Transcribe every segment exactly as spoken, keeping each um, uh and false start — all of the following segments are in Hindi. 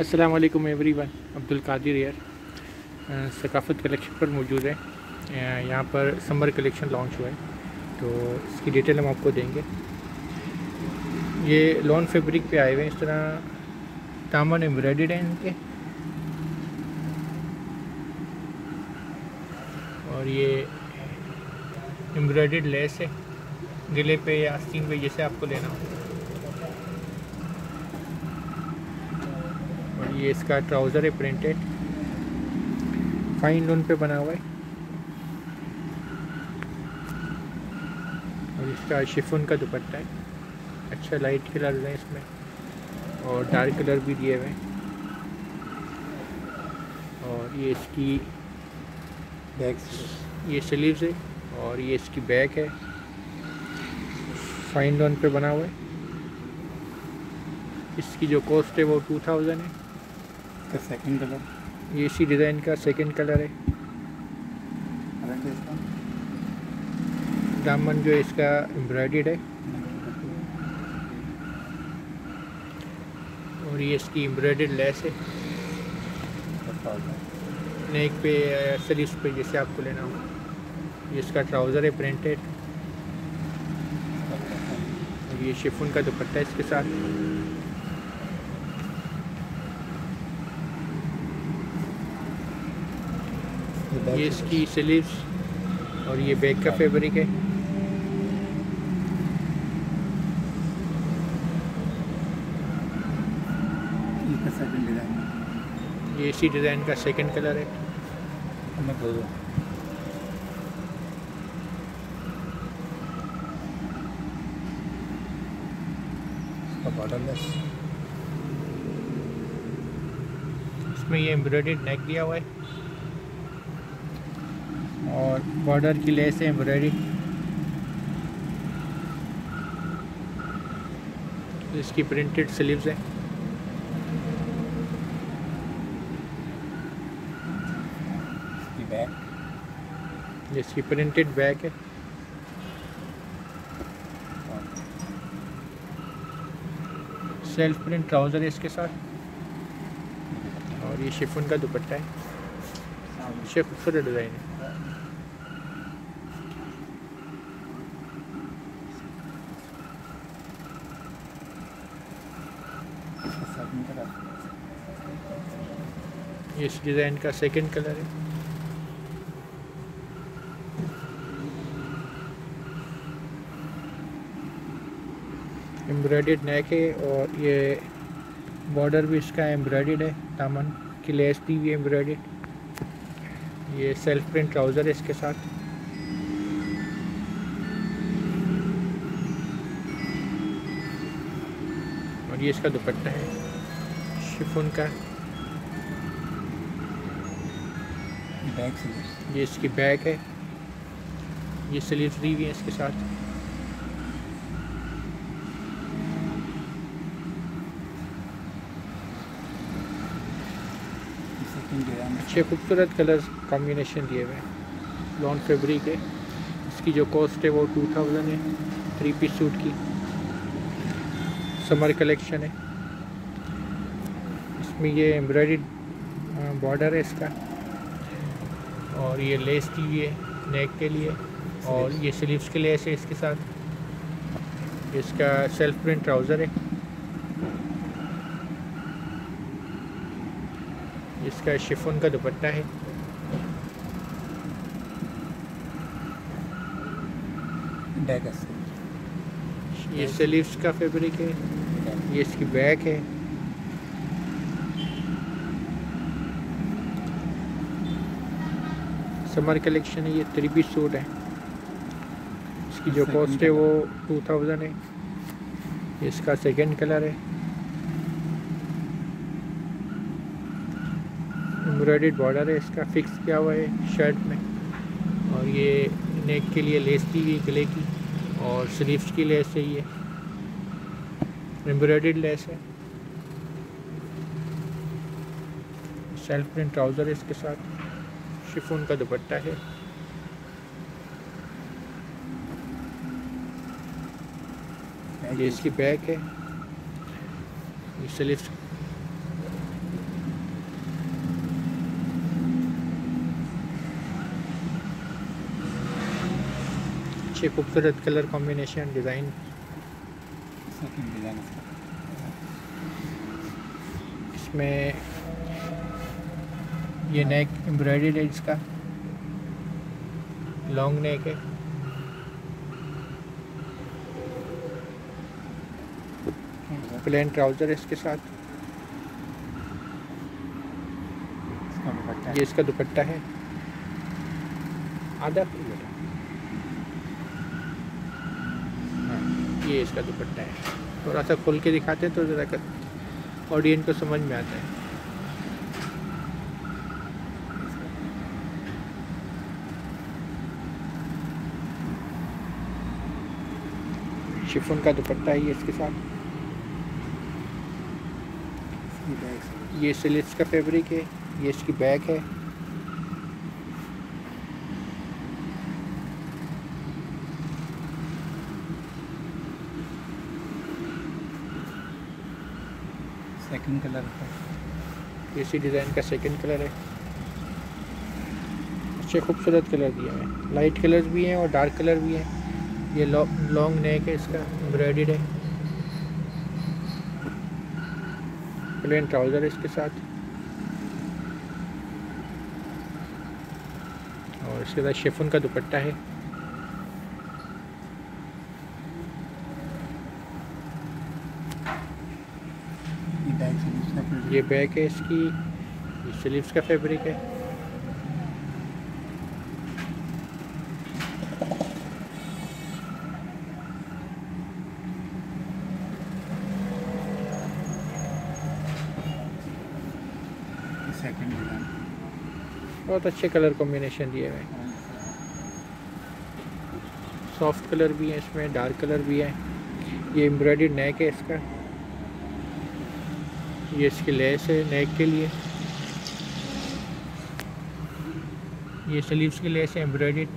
अस्सलाम वालेकुम एवरीवन, अब्दुल कादिर यार सकाफत कलेक्शन पर मौजूद है। यहाँ पर समर कलेक्शन लॉन्च हुआ है तो इसकी डिटेल हम आपको देंगे। ये लॉन फैब्रिक पे आए हुए हैं, इस तरह दामन एम्ब्रॉयडर्ड हैं इनके, और ये एम्ब्रॉयडर्ड लेस है गले पे या आस्तीन पे, जैसे आपको लेना हो। ये इसका ट्राउज़र है प्रिंटेड, फाइन लून पे बना हुआ है, और इसका शिफॉन का दुपट्टा है। अच्छा लाइट कलर है इसमें और डार्क कलर भी दिए हुए हैं। और ये इसकी बैक, ये स्लीव्स है और ये इसकी बैक है, फाइन लून पे बना हुआ है। इसकी जो कॉस्ट है वो टू थाउजेंड है। का सेकंड कलर, ये इसी डिज़ाइन का सेकंड कलर है। दामन जो इसका एम्ब्रॉयडर्ड है, और ये इसकी एम्ब्रॉयडर्ड लेस है नेक पे स्लीव्स पे, जैसे आपको लेना हो। ये इसका ट्राउज़र है प्रिंटेड, और ये शिफॉन का दुपट्टा है इसके साथ। ये इसकी स्लीव्स और ये बैक का फैब्रिक है। ये इसी डिज़ाइन का सेकंड कलर है। इसमें ये एम्ब्रॉयडर्ड नेक दिया हुआ है और बॉर्डर की लेस है एम्ब्रॉयडरी। इसकी प्रिंटेड स्लीव्स है। इसकी बैक, इसकी प्रिंटेड बैक है। सेल्फ प्रिंट ट्राउज़र है इसके साथ, और ये शिफॉन का दुपट्टा है। अच्छा खूबसूरत डिज़ाइन है। इस डिज़ाइन का सेकंड कलर है। एम्ब्रॉयडर्ड नेक है और ये बॉर्डर भी इसका एम्ब्रॉयडर्ड है। दामन की लेस भी भी एम्ब्रॉयडर्ड। ये सेल्फ प्रिंट ट्राउज़र है इसके साथ। और ये इसका दुपट्टा है शिफॉन का। ये इसकी बैक है, ये स्लीव्स दी हुई है इसके साथ। अच्छे खूबसूरत कलर कॉम्बिनेशन दिए हुए हैं, लॉन फैब्रिक है। इसकी जो कॉस्ट है वो टू थाउजेंड है। थ्री पीस सूट की समर कलेक्शन है। इसमें ये एम्ब्रॉयडरी बॉर्डर है इसका, और ये लेस दी हुई है नेक के लिए, और ये स्लीव्स के लेस है इसके साथ। इसका सेल्फ प्रिंट ट्राउज़र है। इसका शिफॉन का दुपट्टा है। ये स्लीव्स का फैब्रिक है। ये इसकी बैक है। समर कलेक्शन है। ये थ्री पीस सूट है। इसकी जो कॉस्ट है वो टू थाउजेंड है। इसका सेकंड कलर है। एम्ब्रॉयडर्ड बॉर्डर है इसका, फिक्स किया हुआ है शर्ट में, और ये नेक के लिए लेस दी हुई गले की, और स्लीव्स की लेस है। ये एम्ब्रॉयडर्ड लेस है। सेल्फ प्रिंट ट्राउज़र है इसके साथ। शिफॉन का दुपट्टा है। ये इसकी बैक है। ये स्लीव्स अच्छे खूबसूरत कलर कॉम्बिनेशन डिज़ाइन। इसमें ये नेक एम्ब्रॉयडर्ड है, इसका लॉन्ग नेक है। प्लेन ट्राउज़र है इसके साथ। इसका ये इसका दुपट्टा है आधा प्लेट। ये इसका दुपट्टा है, थोड़ा सा खोल के दिखाते हैं तो ज़रा ऑडियंस को समझ में आता है। शिफॉन का दुपट्टा है ये इसके साथ। ये सिल्क का फैब्रिक है, ये इसकी बैक है। सेकंड कलर है, इसी डिज़ाइन का सेकंड कलर है। अच्छे खूबसूरत कलर दिए हैं, लाइट कलर भी हैं और डार्क कलर भी हैं। ये लॉन्ग नेक है, इसका एम्ब्रॉयडर्ड है। प्लेन ट्राउज़र इसके साथ और इसके साथ शिफॉन का दुपट्टा है। ये बैक है इसकी, ये स्लीव्स का फैब्रिक है। बहुत अच्छे कलर कॉम्बिनेशन दिए हुए हैं, सॉफ्ट कलर भी है इसमें, डार्क कलर भी है। ये एम्ब्रॉयडर्ड नेक है इसका, ये इसकी लेस है नेक के लिए। ये स्लीव्स की लेस है एम्ब्रॉयडर्ड।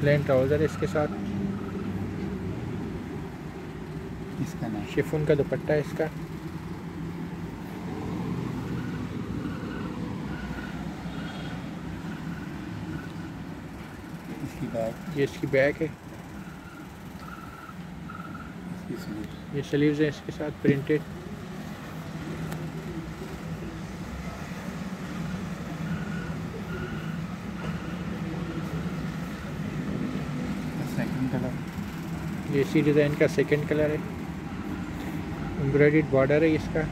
प्लेन ट्राउज़र इसके साथ। इसका नाम शिफॉन का दुपट्टा है इसका। इसकी बैग, ये इसकी बैग है। ये स्लीव्स है इसके साथ प्रिंटेड। सेकंड कलर, ये इसी डिज़ाइन का सेकंड कलर है। एम्ब्रॉयडर्ड बॉर्डर है इसका।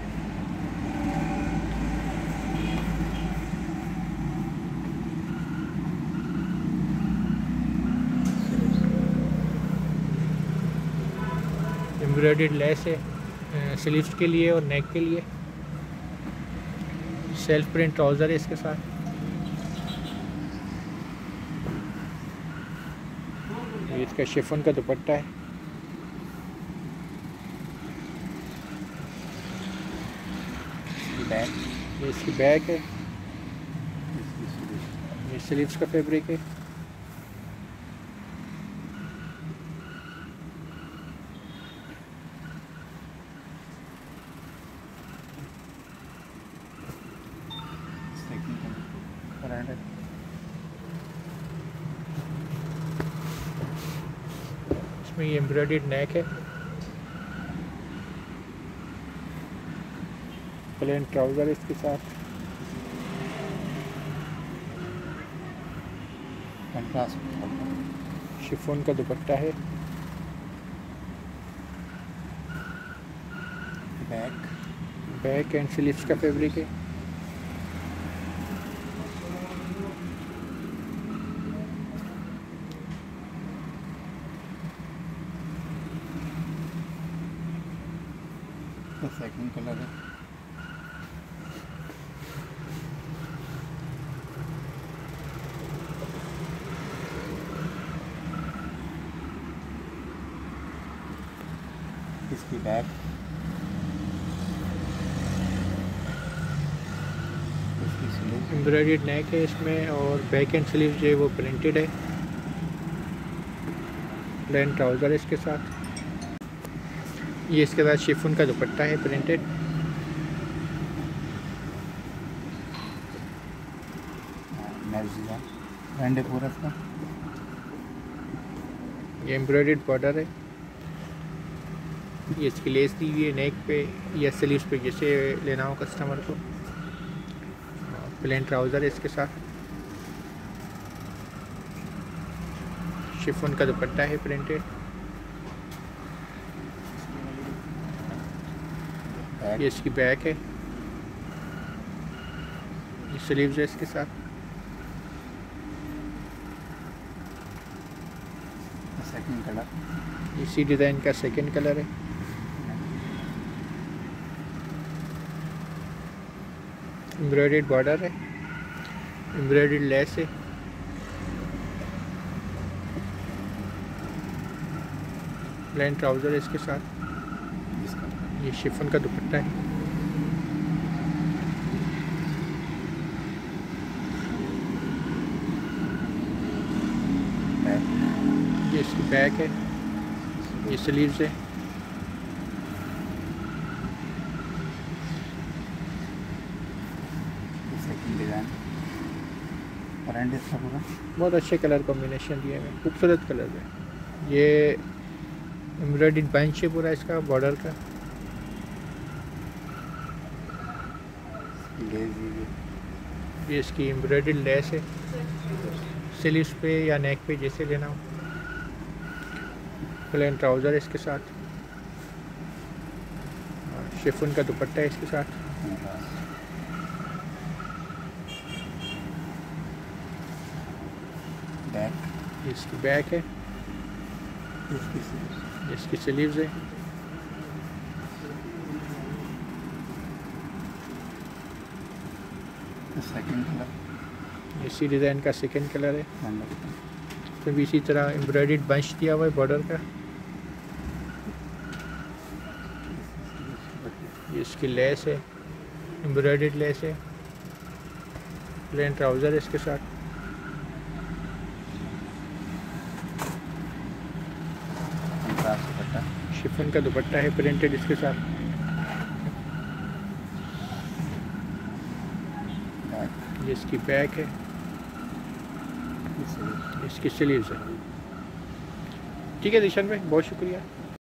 एम्ब्रॉयडर्ड लेस है स्लीव्स के लिए और नेक के लिए। सेल्फ प्रिंट ट्राउज़र है इसके साथ। ये इसका शिफॉन का दुपट्टा है। ये इसकी बैग है, ये स्लीव्स का फैब्रिक है। इसमें ये एम्ब्रॉयडर्ड नेक है। प्लेन ट्राउज़र इसके साथ। कंट्रास्ट शिफॉन का दुपट्टा है। बैक बैक एंड स्लीव्स का फैब्रिक है। सेकंड कलर है। इसकी बैग, इसकी स्लीव एम्ब्रॉयडर्ड नेक है इसमें और बैक एंड स्लीव जो है वो प्रिंटेड है। प्लेन ट्राउज़र इसके साथ। ये इसके साथ शिफॉन का दुपट्टा है प्रिंटेड। डाल दिया एंड पूरा इसका। ये एम्ब्रॉयडर्ड बॉर्डर है, ये इसकी लेस दी हुई है नेक पे या स्लीव्स पे, जैसे लेना हो कस्टमर को। प्लेन ट्राउज़र है इसके साथ, शिफॉन का दुपट्टा है प्रिंटेड, ये इसकी बैक है, ये स्लीव्स है इसके साथ। सेकंड कलर, इसी डिज़ाइन का सेकंड कलर है। एम्ब्रॉयडर्ड बॉर्डर है, एम्ब्रॉयडर्ड लेस है, प्लेन ट्राउज़र है इसके साथ, ये शिफॉन का दुपट्टा है। इसकी बैक है, ये स्लीव्स है, बहुत अच्छे कलर कॉम्बिनेशन दिए हैं, खूबसूरत कलर है। ये एम्ब्रॉयडर्ड बंच है पूरा इसका बॉर्डर का, ये इसकी एम्ब्रॉयडर्ड लेस है, स्लीव्स पे या नेक पे जैसे लेना हो। प्लेन ट्राउज़र इसके साथ, शिफॉन का दुपट्टा है इसके साथ, बैक इसकी बैक है, इसकी स्लीव्स है, सेकंड कलर, इसी डिज़ाइन का सेकंड कलर है। तो भी इसी तरह एम्ब्रॉयडर्ड बंच दिया हुआ है बॉर्डर का, इसकी लेस है, एम्ब्रॉयडर्ड लेस है, प्लेन ट्राउज़र है इसके साथ, शिफॉन का दुपट्टा है प्रिंटेड इसके साथ, ये इसकी बैक है, इसकी स्लीव्स है। ठीक है दिशन भाई, बहुत शुक्रिया।